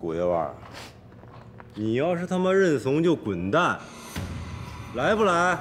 古月腕，你要是他妈认怂就滚蛋，来不来？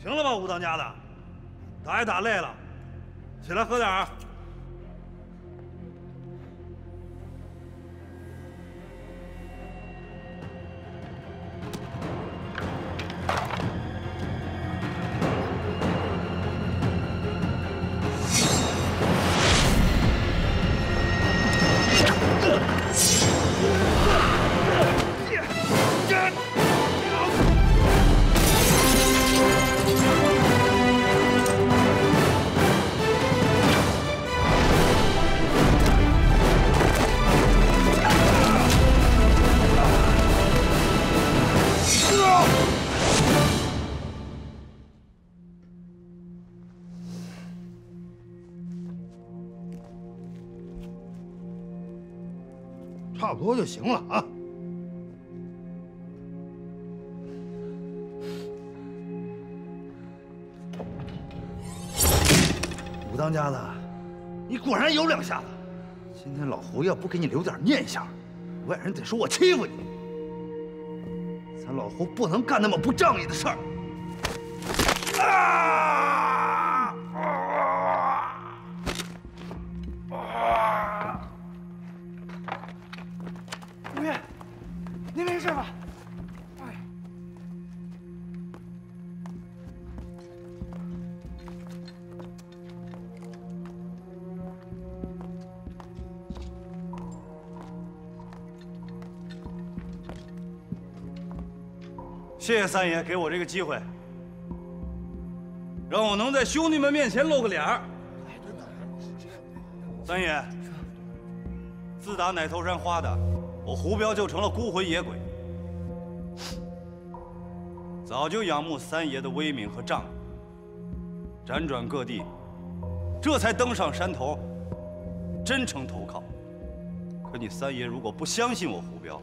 行了吧，吴当家的，打也打累了，起来喝点儿。差不多就行了啊！武当家的，你果然有两下子。今天老胡要不给你留点念想，外人得说我欺负你。咱老胡不能干那么不仗义的事儿！谢谢三爷给我这个机会，让我能在兄弟们面前露个脸儿。三爷，自打奶头山花的，我胡彪就成了孤魂野鬼，早就仰慕三爷的威名和仗义，辗转各地，这才登上山头，真诚投靠。可你三爷如果不相信我胡彪，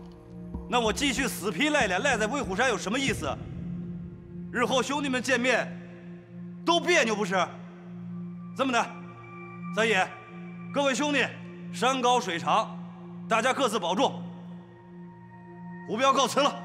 那我继续死皮赖脸赖在威虎山有什么意思？日后兄弟们见面都别扭不是？这么的，三爷，各位兄弟，山高水长，大家各自保重。胡彪告辞了。